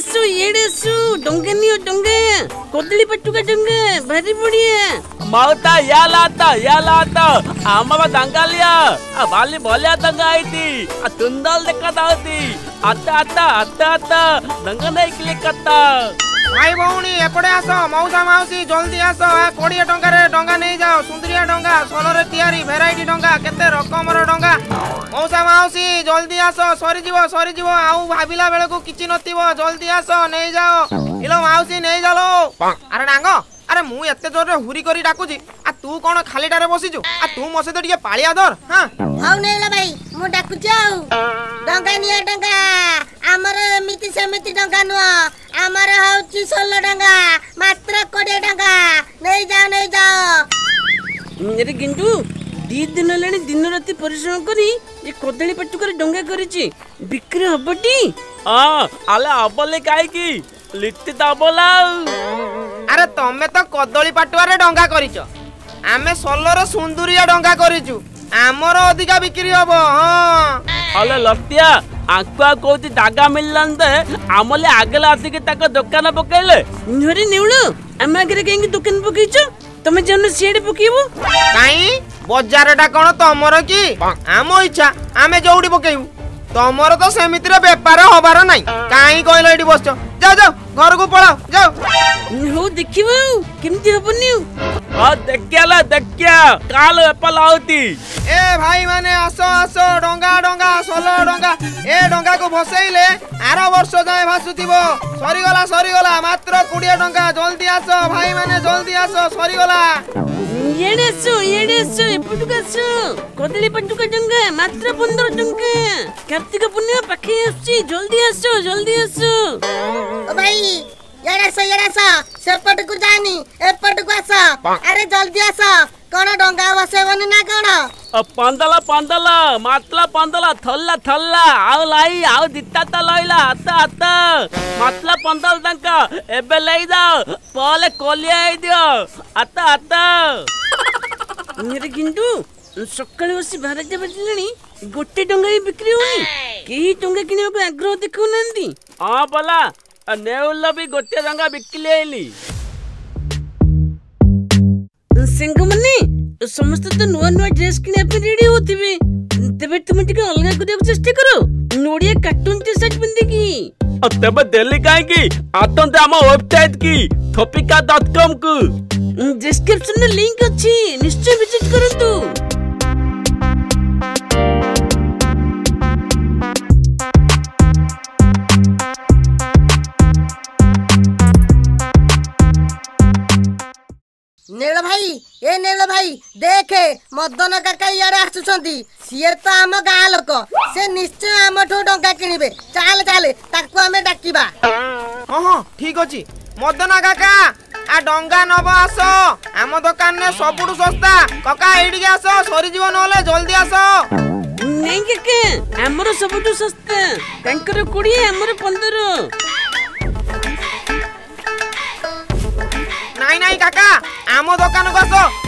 कोदली पट्टुका डोंगे भारी बढ़िया मावता यालाता आमवा दंगालिया आ वाली बोल्या दंगा आई थी आ तुंदाल देखा दावती आता दंगा नहीं क्लिक करता भाई बहुनी एपड़े आसो मौसा मौसी जल्दी आसो ए कोड़िया डोंगा रे डोंगा नहीं जाओ सुंदरिया डोंगा सोलो रे तयारी वैरायटी डोंगा केते रकम रो डोंगा मौसा मौसी जल्दी आसो सॉरी जीवो आउ भाबिला बेले को किछि नथिबो जल्दी आसो नहीं जाओ इलो मौसी नहीं जालो अरे डांगो अरे मु एते जोर रे हुरी करी डाकू जी आ तू कोन खाली डारे बसिजो आ तू मोसे तो टिके पालिया दर हां आउ नैला भाई मु डाकू जाओ डोंगा निया डोंगा हमर मिति समिति डोंगा नो हमारा हाउची 16 डंगा मात्र 20 डंगा नहीं जाओ मेरे गिंडू दी दिन लेने दिन रात परिश्रम करी ये कोदली पट्टू कर डंगा करिची बिक्री हबटी हां आले अबले काई की लिट्टी दाबला अरे तमे तो कोदली पट्टू रे डंगा करिचो आमे 16 रो सुंदरिया डंगा करिचू हमरो अधिका बिक्री हबो हां आले लत्या आक्वा कोती दागा मिलन दे आमले आगे लासी के तक दुकान पकैले नरे नेउलो आमे आगे केंगे दुकान पकैचो तमे जन सेड पकैबो काई बजारटा कोन तमरो की आमो इच्छा आमे जोडी पकैबो तमरो तो समिति रे व्यापार होबार नाही काई कहलो एडी बसचो जाओ घर को पळाओ जाओ नु देखिबो केमती होबनी आ देखियाला काल एपल आउती ए भाई माने आसो डोंगा 16 डोंगा ए डोंगा को भसेइले आरो वर्ष जाय भासुतिबो सरी गला मात्र 20 डोंगा जल्दी आसो सरी गला येडेसु एपुटुकासु कोदली पट्टुका डोंगा मात्र 15 डोंगा कार्तिक पुन्निमा पाखे आछी जल्दी आसो ओ भाई येडेसो सेपट को जानी एपट को आसो अरे जल्दी आसो कोन डोंगा बसेबनी ना कोन अ पंदला मातला पंदला थल्ला आउ लाई आउ दित्ता त लइला आता मातला पंदल दंका एबे लई जा पले कोलिया आई दियो आता मेरे गिंडू सक्कल बसी भारत बजलनी गोटे डोंगा ही बिक्री होनी केही डोंगा किने को आग्रह देखु नंदी आ बला नेउल भी गोटे डोंगा बिकली आईली सिंग मने समस्त तो नुवा ड्रेस किने पे रेडी होती बे तबे तुम टिक अलगा को देख चेष्टा करो नोडिया कार्टून टी शर्ट पिंदी की और तबे दिल्ली काई की आतन ते हमर वेबसाइट की topika.com को डिस्क्रिप्शन में लिंक अछि निश्चय विजिट करू तू नेला भाई देखे मदन काका यार आछुछंती सियर तो हम गां लोक से निश्चय हम ठो डंका किनिबे चाल ताको हमें डाकीबा हां ठीक अछि मदन काका आ डंगा नब आसो हम दुकान ने सबुडू सस्ता काका एडी आसो सरी जीवन होले जल्दी आसो नहीं के हमरो सबुडू सस्ता टैंकर 20 हमरो 15 नहीं काका आमो दुकान को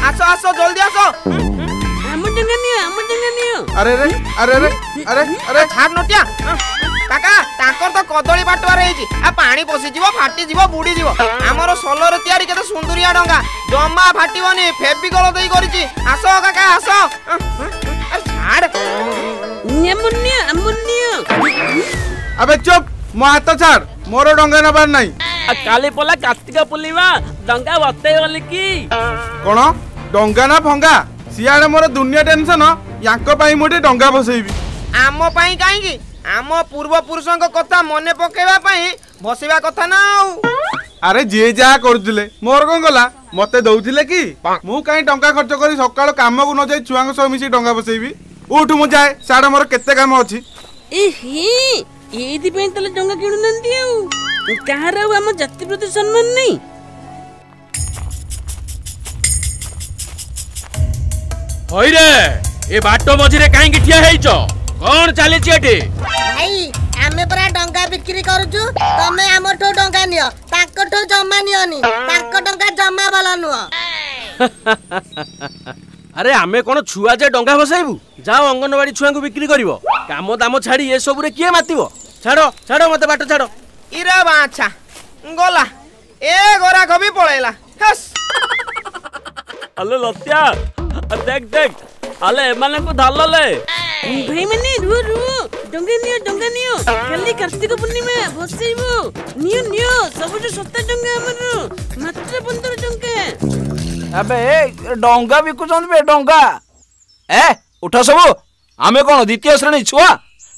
आसो जल्दी आसो हम डंगा नियो अरे छाड़ नटिया काका तांकर तो कोदली बाटवा रहिची आ पानी पसी जीवो फाटी जीवो बुडी जीवो हमरो 16 रे तयारी केते सुंदरिया डंगा जम्मा फाटीबोनी फेबिकल दई करिची आसो काका आसो अरे छाड़ नेमुनियो अबे चुप मो हाथ छाड़ मोरो डंगा नबार नाही आ काली पोला कार्तिका पूर्णिमा डंगा बतै वाली की कोन डंगा ना भंगा सियारे मोर दुनिया टेंशन यांको पाई मोटे डंगा बसैबी आमो पाई काई की आमो पूर्व पुरुषों को कथा मने पकेबा पाई बसेबा कथा ना अरे जे जा करजुले मोर कोन गला मते दउथिले की मु काई डंगा खर्च करी सकाळ काम को न जाई छुआंग सो मिसी डंगा बसैबी उठ मु जाय साडा मोर केते काम अछि ए ही ए दि पेन तले डंगा किनु नंदी कहार आम जाति प्रति सम्मान नहीं होई रे ए बाटो मझिरे काई ठिया हेइचो कोन चाले छी एठी भाई आमे परा डंगा बिक्री करूचू तमे हमर ठो डंगा नियो ताको ठो जमा नियोनी ताको डंगा जमा वाला नु अरे आमे कोन छुआ जे डंगा बसाइबू जाओ अंगनवाड़ी छुआ को बिक्री करबो काम दाम छाड़ी ए सब रे किए मातिबो छाड़ो मते बाटो छाड़ो इरा बाछा गोला ए गोरा को भी पळेला हस। अले लत्या देख देख अले माने को धालले भाई माने रु रु डंगे नियो खाली कार्तिक पूर्णिमा भसेइबो नियो नियो सब जो 70 डंगे हमरो मात्र 15 डंगे। अबे ए डंगा बिकु जों बे डंगा ए उठा सब आमे कोन द्वितीय श्रेणी छुआ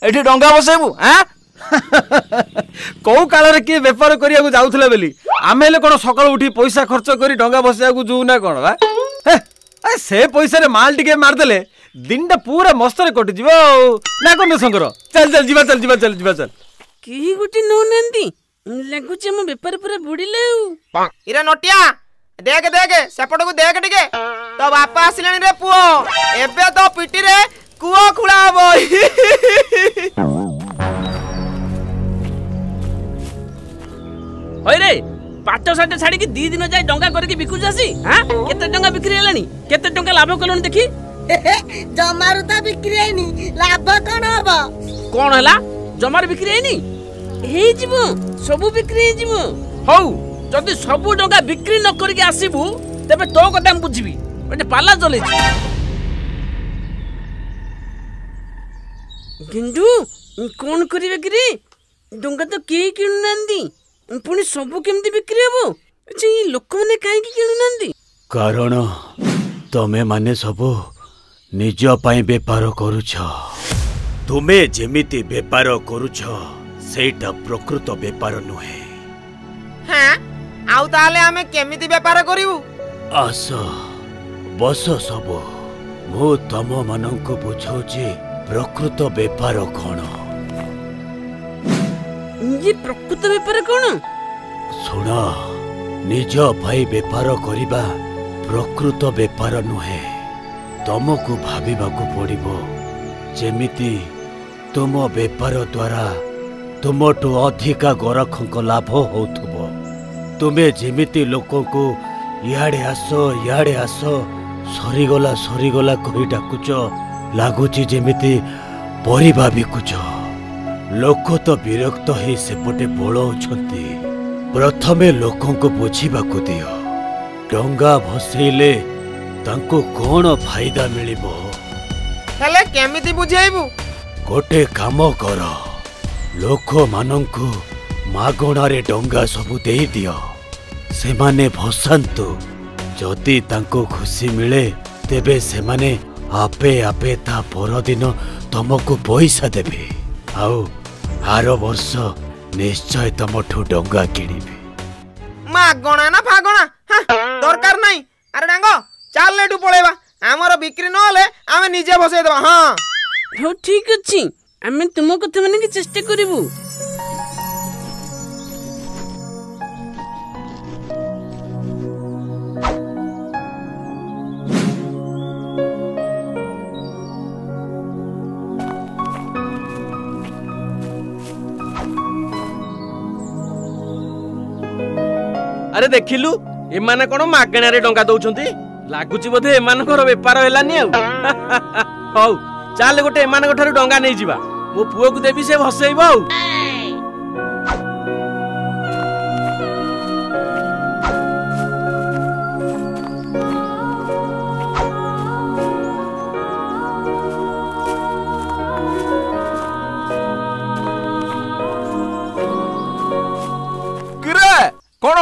एठी डंगा बसेइबु हां कौ काल किए बेपार करिया जाऊले बेली आम कौन सका उठी पैसा खर्च कर डंगा बसैया जूना कौन बा से पैसा माल टे मारदे दिन टा पूरा मस्तर कटिजी ना कौन शंकर चल चल जीवा चल जीवा चल जीवा चल कहीं गोटे नौ ना लगुच बेपार पूरा बुड़े नटिया देख देख सेपट को देख टे तो बापा आसलानी रे पुओ एबे तो पिटी रे कुओ खुला हम रे पाट साट छाड़ी दी दिन जाए डंगा करके बिकुच आसी केते डंगा बिक्री हेलानी केते डंगा लाभ कलोनी देखी जमारू त बिक्री हैनी लाभ कोन होबो कोन हला जमार बिक्री हैनी हे जिवो सब बिक्री हे जिवो हौ जदी सब डंगा बिक्री न करके आसीबू तबे तो कदम बुझबी ओटे पाला जले गिंडू कोन करिवे गिरी डंगा तो के किन नंदी पुणी सब केमती बिक्री हे अच्छा ये लोक मैंने कहीं कारण तमें माने सब निज पाई बेपार करुछ तुम्हें जेमिति बेपार करुछ सेटा प्रकृत बेपार नुहे। हां आउ ताले हमें केमिति बेपार करिवु आस बस सब मो तम मानको बुझौची प्रकृत बेपार कोन ये प्रकृत बेपार कौन शुण निज भाई बेपार करिबा प्रकृत बेपार नुहे तुमको भाविबाकू पड़िबो जेमिति तुम बेपार द्वारा तुमठू अधिका गोरखक लाभ होथबो तुमे जेमिति लोकन को याडे आसो सरीगला कहि डाकुच लागुची जेमिति परिबा बिकुच लोक तो विरक्त ही सेपटे पलाउछंती प्रथमे लोकों को बुझीबाकू दियो डंगा भसैले तांको कोन फायदा मिलिबो हेले केमिति बुझाइबु गोटे काम कर लोक मानंकु मागणारे डंगा सबु देई दियो से माने भसंतु जदि तांको खुशी मिले तेबे से माने आपे आपे ता परदिन तुमको पैसा देबे आओ आर वर्ष निश्चय तमठू डंगा किणीबी मागणा ना फागणा दरकार नहीं अरे डांगो चल लेटू पळेबा हमर बिक्री न होले आमे निजे बसे देबा हां हो ठीक अछि आमे तुम कथा माने के चेष्टा करिवु अरे देखिलु एमाने कोन मागणा रे डंगा दउछंती लागुची बधे एमान को बेपार हेलानी आ हौ चल गोटे एमान को थारु डंगा नै जीवा मो पुओ को देबी से भसेइबो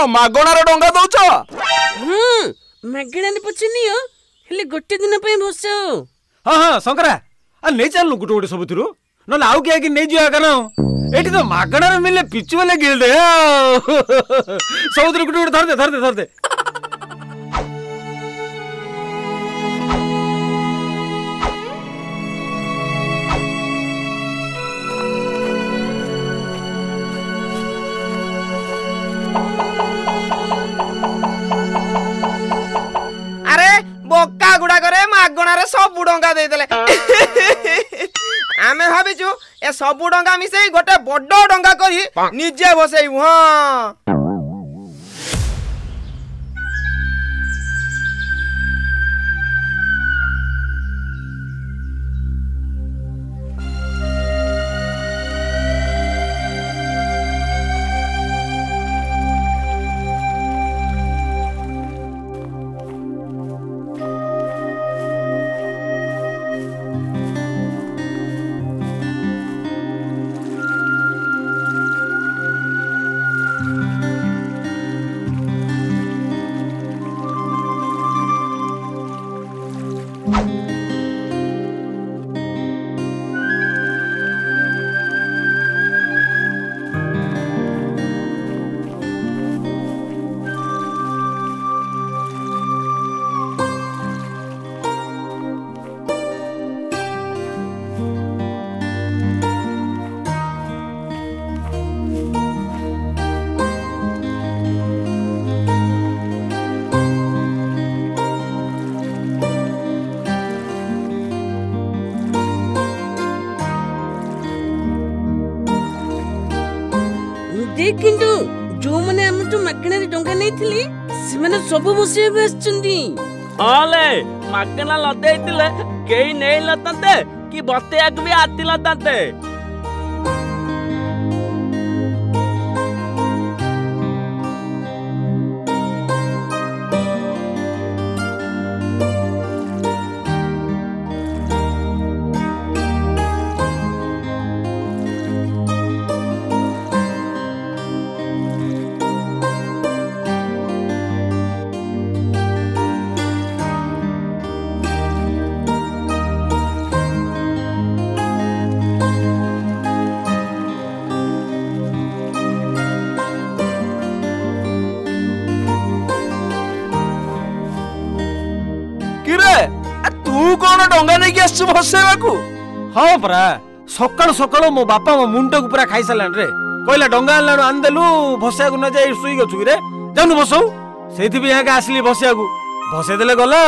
मागणार डंगा दउछ हं मागणार पछिनियो हेले गोटे दिन पय भसो हां हां शंकरा आ नै चलनु गुटो गुटो सबथिरु न लाउ के कि नै जिया कनो एठी तो मागणार मिले पिचु वाले गिल दे सबथिरु गुटो गुटो धर दे बोका गुड़ा करे मागणा रे सब डंगा दे देले आमे भाबिचु ए सब डंगा मिसे गोटे बड्डो डंगा करी निजे बसेइबु हां जो मने हमटु मकनारी डंगा नै थिली सिमने सब बसे बेसचंदी आले मकना लदे दिले केई नै लतते कि बते आग भी आती लतते हाँ परा सकाल सकाल मो बापा मो मुंड को पूरा खाई सारे कहला डंगा आनदेलु भसा को न जा शुई गु कि जानू बसऊ से आसली भसा को भसईदे गला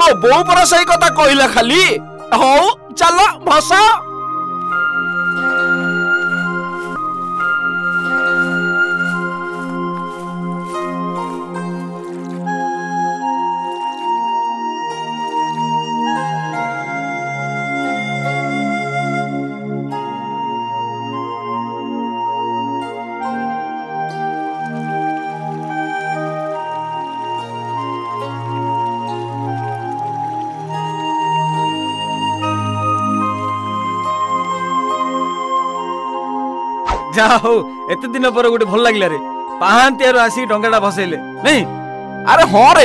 मो बो परा सही कथा कहला खाली हौ चल भसा हो एत दिन पर गोटे भल लगे रे पहांती आसी डंगाटा भसैले नहीं अरे हाँ रे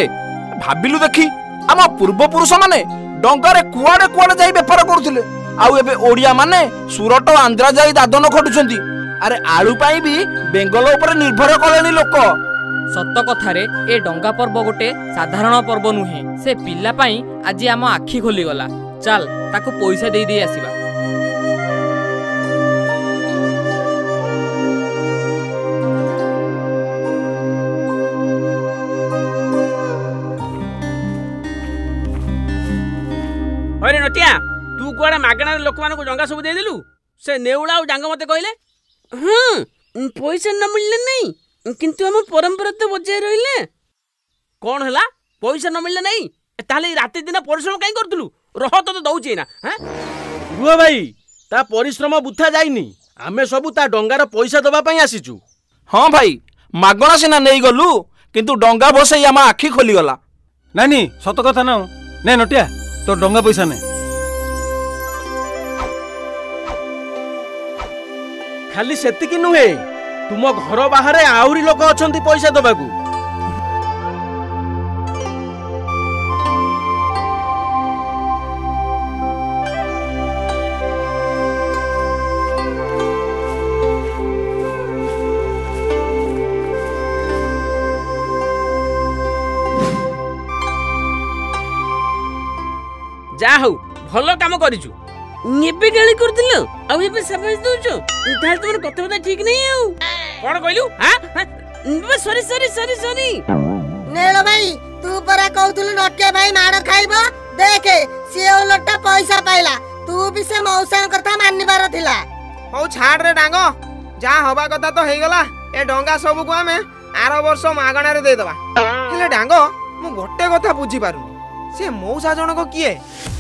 भाविलु देखी आम पूर्व पुरुष माने डंगारे कुआडे कुआडे जाई बेपार करुले आउ एबे ओडिया माने सूरत आंध्रा जाई दादन खटुचंती अरे आलु पाई भी बेंगल ऊपर निर्भर कलेनी लोक सत कथारे ए डंगा पर्व गोटे साधारण पर्व नुहे से पिला पाई आज आम आखि खोली गला चल ताको पैसा दे दे आसीबा अरे नटिया तू कड़े मगण लोक मान डंगा सब देदेलु से नेउड़ा डांग मत कहले हाँ पैसा न मिलने नहीं किंतु हम परंपरा तो बजाय रही कौन है पैसा न मिलने नहीं ताले रात दिन परिश्रम कहीं करूँ रह तो दौचे ना हाँ रुह भाई ता परिश्रम बुथा जाइनी आमे सब ता डंगार पैसा दवाई आसीचु हाँ भाई मगणा सीना नहीं गलु किंतु डंगा बसई आम आखि खोलीगला नानी सत कथा ना नहीं नटिया तो डंगा पैसा ने खाली सेती कि नुहे तुम घर बाहर आहरी लोक अच्छा पैसा दबा को जा हो भल काम करिछु नेबे गाली करदिलो आ एबे समझ दोछु ताल तोर कत बता ठीक नहीं हो कोन कहलु हां सॉरी सॉरी सॉरी सॉरी नेलो भाई तू परा कहतुल नटिया भाई माड़ खाइबो देखे से उलटा पैसा पाइला तू भी से मौसा करता मानिबार थिला हो छाड़ रे डांगो जा होबा कथा तो हे गला ए डंगा सब को हमें आरो वर्ष मागणा रे दे देबा हेले डांगो मु गोटे कथा बुझी पारू से मौसा जणको किए